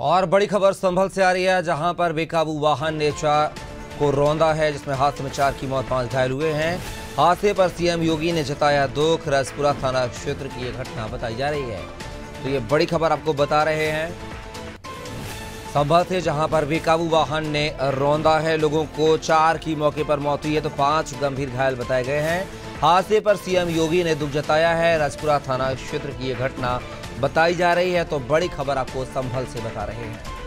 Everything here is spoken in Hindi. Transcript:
और बड़ी खबर संभल से आ रही है, जहां पर बेकाबू वाहन ने चार को रौंदा है, जिसमें हादसे में चार की मौत, 5 घायल हुए हैं। हादसे पर सीएम योगी ने जताया दुख। राजपुरा थाना क्षेत्र की ये घटना बताई जा रही है। तो ये बड़ी खबर आपको बता रहे हैं संभल से, जहां पर बेकाबू वाहन ने रौंदा है लोगों को। 4 की मौके पर मौत हुई है तो 5 गंभीर घायल बताए गए हैं। हादसे पर सीएम योगी ने दुख जताया है। राजपुरा थाना क्षेत्र की ये घटना बताई जा रही है। तो बड़ी खबर आपको संभल से बता रहे हैं।